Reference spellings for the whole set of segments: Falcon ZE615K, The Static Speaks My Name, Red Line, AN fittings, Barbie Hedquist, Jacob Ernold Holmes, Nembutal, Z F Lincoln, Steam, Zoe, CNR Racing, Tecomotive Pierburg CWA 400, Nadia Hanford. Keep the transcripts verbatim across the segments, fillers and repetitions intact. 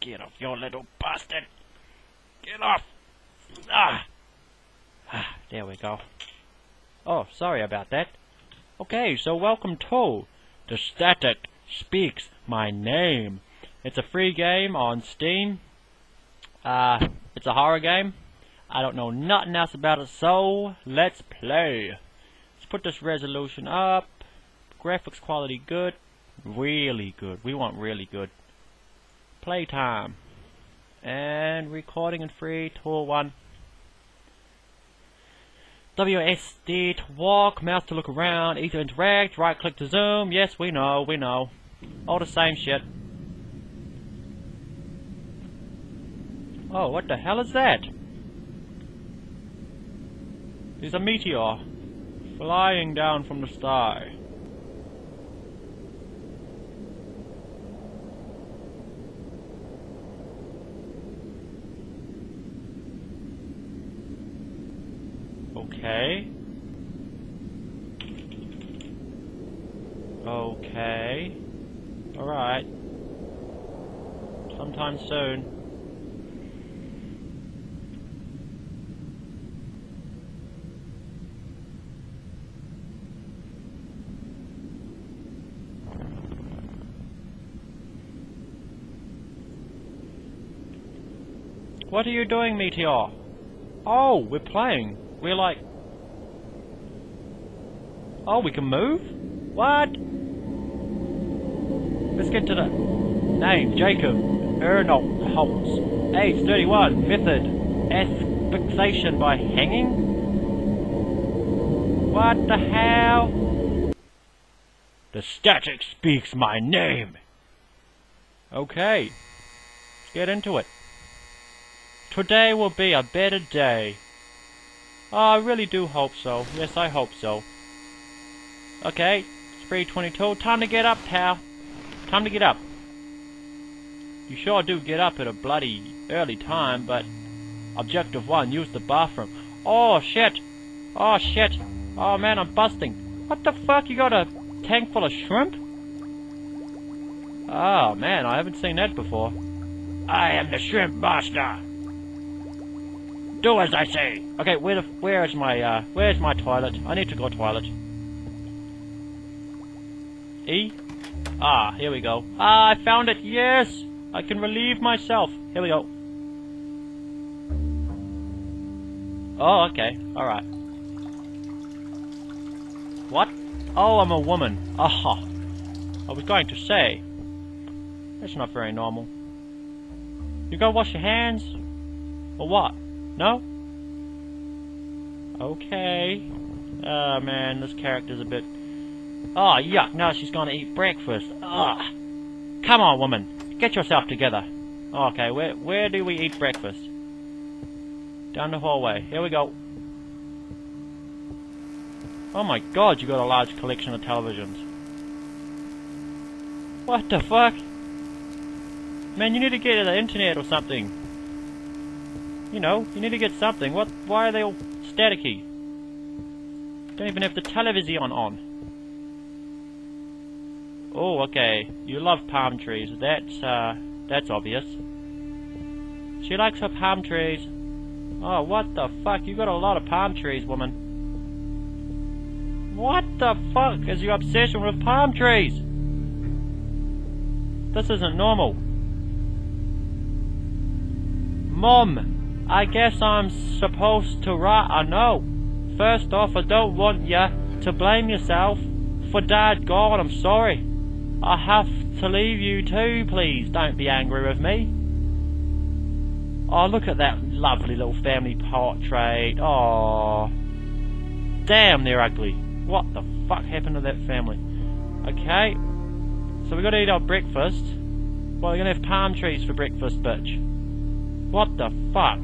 Get off, you little bastard! Get off! Ah! Ah, there we go. Oh, sorry about that. Okay, so welcome to The Static Speaks My Name. It's a free game on Steam. Uh, it's a horror game. I don't know nothing else about it, so let's play. Let's put this resolution up. Graphics quality good. Really good. We want really good. Playtime. And recording in three, two, one. W S D to walk, mouse to look around, E to interact, right click to zoom. Yes, we know, we know. All the same shit. Oh, what the hell is that? There's a meteor flying down from the sky. Okay. Okay. Alright. Sometime soon. What are you doing, Meteor? Oh, we're playing. We're like... Oh, we can move? What? Let's get to the... Name, Jacob Ernold Holmes. Age thirty-one. Method, asphyxiation by hanging? What the hell? The static speaks my name! Okay. Let's get into it. Today will be a better day. Oh, I really do hope so. Yes, I hope so. Okay, it's three twenty-two. Time to get up, pal. Time to get up. You sure do get up at a bloody early time, but... Objective one, use the bathroom. Oh, shit. Oh, shit. Oh, man, I'm busting. What the fuck? You got a tank full of shrimp? Oh, man, I haven't seen that before. I am the shrimp master. Do as I say. Okay, where the, where is my uh, where is my toilet? I need to go toilet. E. Ah, here we go. Ah, I found it. Yes, I can relieve myself. Here we go. Oh, okay. All right. What? Oh, I'm a woman. Aha. I was going to say. That's not very normal. You gotta wash your hands, or what? No? Okay. Oh man, this character's a bit... Oh, yuck, now she's gonna eat breakfast. Ugh. Come on, woman. Get yourself together. Okay, where where do we eat breakfast? Down the hallway. Here we go. Oh my god, you got a large collection of televisions. What the fuck? Man, you need to get to the internet or something. You know, you need to get something. What? Why are they all staticky? Don't even have the television on. Oh, okay. You love palm trees. That's, uh, that's obvious. She likes her palm trees. Oh, what the fuck? You got a lot of palm trees, woman. What the fuck is your obsession with palm trees? This isn't normal. Mom! I guess I'm supposed to write a note. First off, I don't want ya to blame yourself. For dad God, I'm sorry. I have to leave you too, please. Don't be angry with me. Oh, look at that lovely little family portrait. Oh, damn, they're ugly. What the fuck happened to that family? Okay. So we gotta eat our breakfast. Well, we're gonna have palm trees for breakfast, bitch. What the fuck?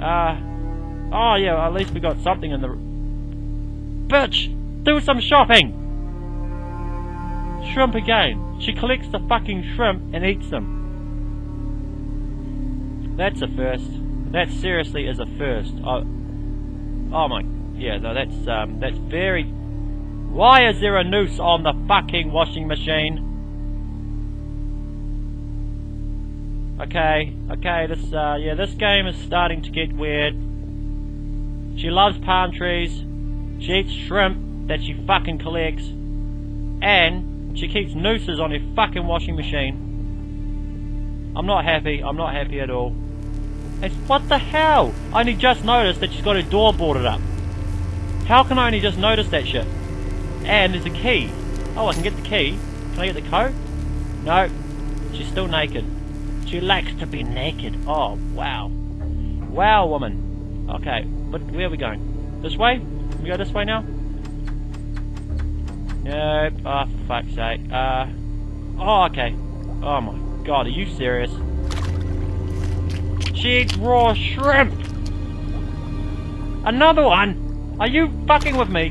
Uh, oh yeah, at least we got something in the... Bitch! Do some shopping! Shrimp again. She collects the fucking shrimp and eats them. That's a first. That seriously is a first. Oh, oh my... Yeah, no, that's, um, that's very... Why is there a noose on the fucking washing machine? Okay, okay, this, uh, yeah, this game is starting to get weird. She loves palm trees, she eats shrimp that she fucking collects, and she keeps nooses on her fucking washing machine. I'm not happy, I'm not happy at all. It's, what the hell? I only just noticed that she's got her door boarded up. How can I only just notice that shit? And there's a key. Oh, I can get the key. Can I get the code? No. She's still naked. She likes to be naked. Oh, wow. Wow, woman. Okay, but where are we going? This way? Can we go this way now? Nope. Oh, for fuck's sake. Uh, oh, okay. Oh my god, are you serious? She eats raw shrimp! Another one? Are you fucking with me?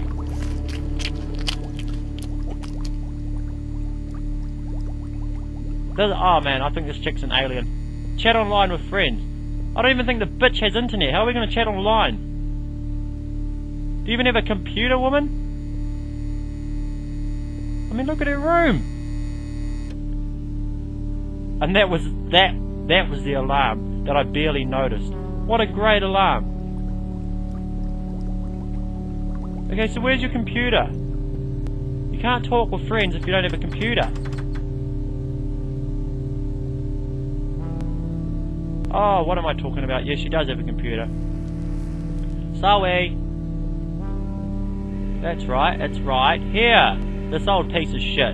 This, oh man, I think this chick's an alien. Chat online with friends. I don't even think the bitch has internet. How are we gonna chat online? Do you even have a computer, woman? I mean, look at her room! And that was that. That was the alarm that I barely noticed. What a great alarm. Okay, so where's your computer? You can't talk with friends if you don't have a computer. Oh, what am I talking about? Yes, she does have a computer. Zoe! That's right, that's right. Here! This old piece of shit.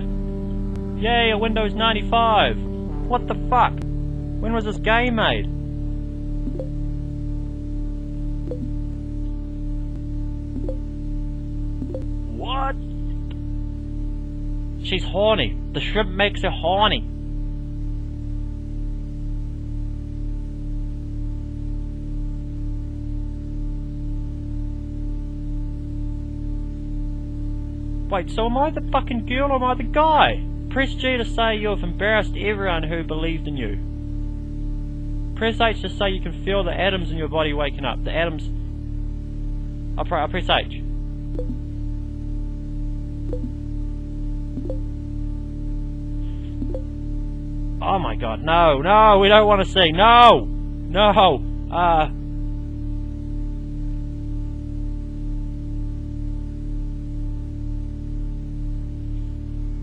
Yay, a Windows ninety-five! What the fuck? When was this game made? What? She's horny. The shrimp makes her horny. Wait, so am I the fucking girl or am I the guy? Press G to say you have embarrassed everyone who believed in you. Press H to say you can feel the atoms in your body waking up. The atoms... I'll, pr I'll press H. Oh my god, no, no, we don't want to see, no! No! Uh...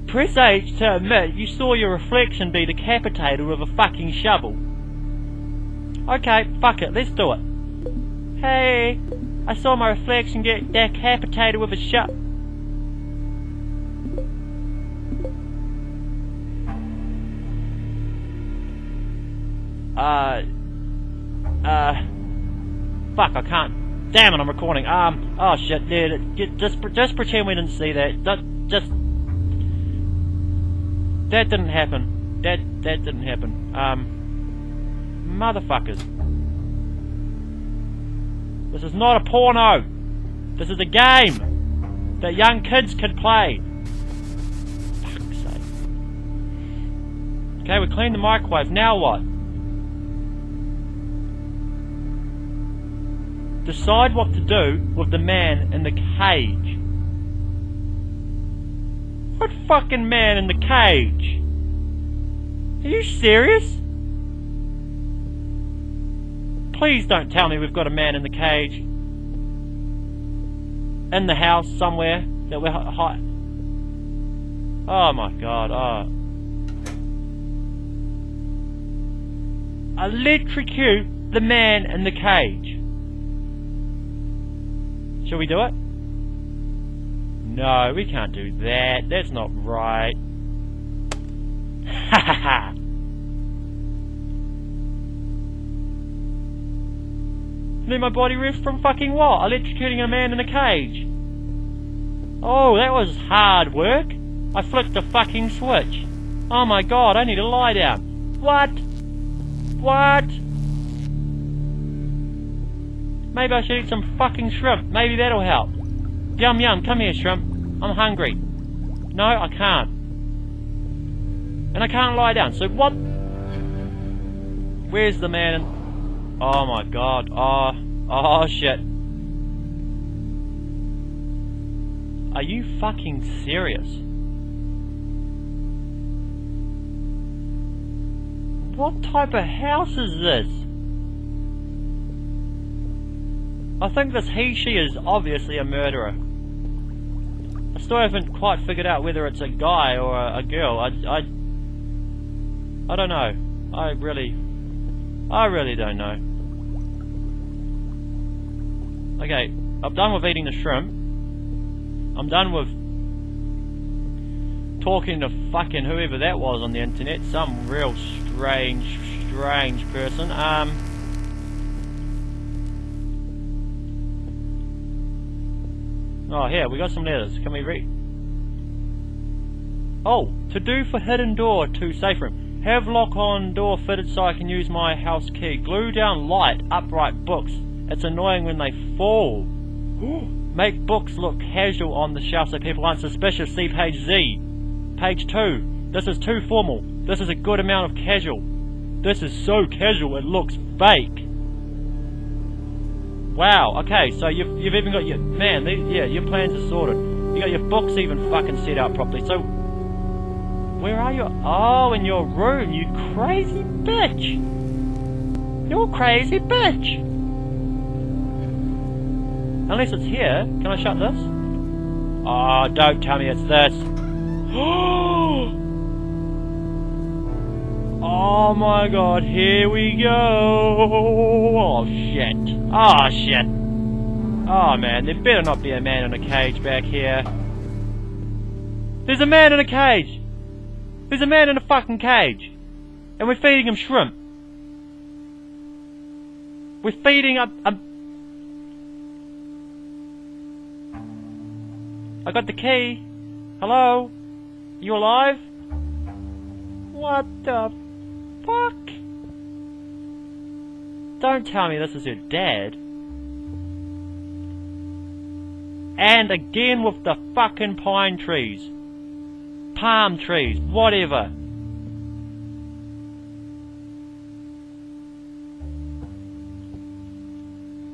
Press H to admit you saw your reflection be decapitated with a fucking shovel. Okay, fuck it, let's do it. Hey, I saw my reflection get decapitated with a shovel. Uh, uh, fuck, I can't. Damn it, I'm recording. Um, oh shit, dude, just, just pretend we didn't see that. That just, that didn't happen. That, that didn't happen. Um. Motherfuckers. This is not a porno. This is a game that young kids can play. Fuck's sake. Okay, we cleaned the microwave. Now what? Decide what to do with the man in the cage. What fucking man in the cage? Are you serious? Please don't tell me we've got a man in the cage. In the house somewhere that we're hot. Oh my god, oh. Electrocute the man in the cage. Shall we do it? No, we can't do that. That's not right. Ha ha ha. Let my body rest from fucking what? Electrocuting a man in a cage. Oh, that was hard work. I flicked the fucking switch. Oh my god, I need to lie down. What? What? Maybe I should eat some fucking shrimp. Maybe that'll help. Yum yum, come here shrimp. I'm hungry. No, I can't. And I can't lie down, so what? Where's the man in... Oh my god, oh, oh shit. Are you fucking serious? What type of house is this? I think this he/she is obviously a murderer. I still haven't quite figured out whether it's a guy or a, a girl. I, I, I don't know. I really, I really don't know. Okay, I'm done with eating the shrimp. I'm done with talking to fucking whoever that was on the internet. Some real strange, strange person. Um... Oh, here, we got some letters. Can we read? Oh, to do for hidden door to safe room. Have lock on door fitted so I can use my house key. Glue down light, upright books. It's annoying when they fall. Make books look casual on the shelf so people aren't suspicious. See page Z. Page two. This is too formal. This is a good amount of casual. This is so casual it looks fake. Wow, okay, so you've, you've even got your... Man, these, yeah, your plans are sorted. You got your books even fucking set out properly, so... Where are you? Oh, in your room, you crazy bitch! You're crazy bitch! Unless it's here. Can I shut this? Oh, don't tell me it's this. Oh my god, here we go! Oh shit. Oh shit. Oh man, there better not be a man in a cage back here. There's a man in a cage! There's a man in a fucking cage! And we're feeding him shrimp. We're feeding a... a... I got the key. Hello? You alive? What the... fuck? Don't tell me this is your dad. And again with the fucking pine trees. Palm trees, whatever.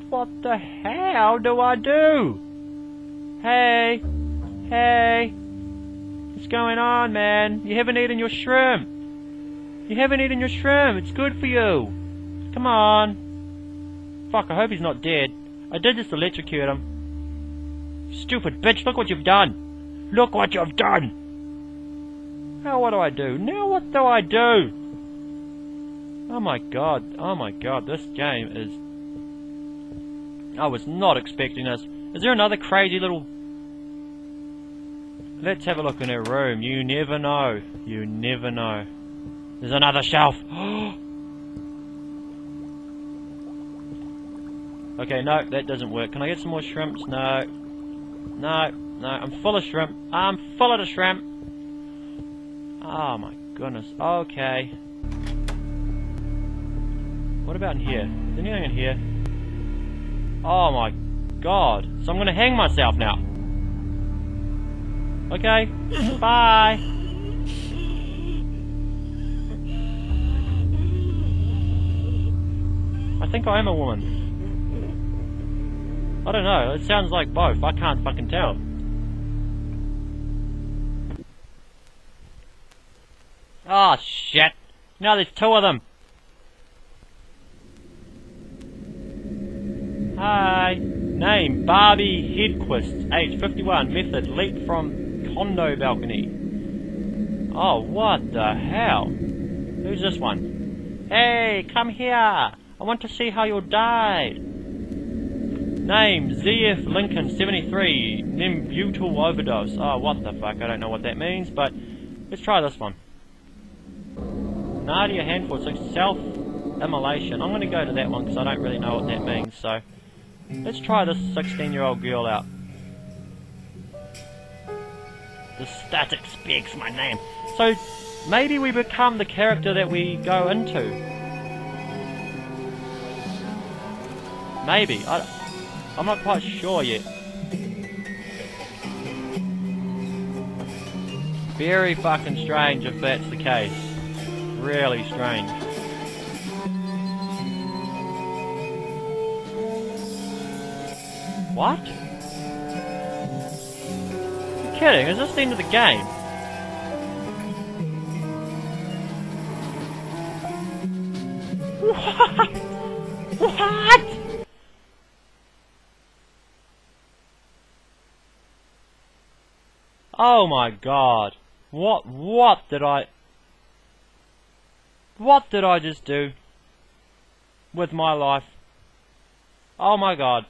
What the hell do I do? Hey, hey. What's going on, man? You haven't eaten your shrimp. You haven't eaten your shrimp, it's good for you. Come on. Fuck, I hope he's not dead. I did just electrocute him. Stupid bitch, look what you've done. Look what you've done. Now what do I do? Now what do I do? Oh my god, oh my god, this game is... I was not expecting this. Is there another crazy little... Let's have a look in her room. You never know. You never know. There's another shelf! Okay, no, that doesn't work. Can I get some more shrimps? No. No, no, I'm full of shrimp. I'm full of the shrimp! Oh my goodness, okay. What about in here? Is anything in here? Oh my god. So I'm gonna hang myself now. Okay, bye! I think I am a woman. I don't know, it sounds like both, I can't fucking tell. Ah, shit! Now there's two of them! Hi! Name, Barbie Hedquist, age fifty-one, method, leap from condo balcony. Oh, what the hell? Who's this one? Hey, come here! I want to see how you died. Name, Z F Lincoln, seventy-three, Nembutal overdose. Oh, what the fuck, I don't know what that means, but let's try this one. Nadia Hanford, so self-immolation. I'm going to go to that one because I don't really know what that means, so let's try this sixteen-year-old girl out. The Static Speaks My Name. So, maybe we become the character that we go into. Maybe. I, I'm not quite sure yet. Very fucking strange if that's the case. Really strange. What? You're kidding? Is this the end of the game? What? What? Oh my god. What, what did I... What did I just do with my life? Oh my god.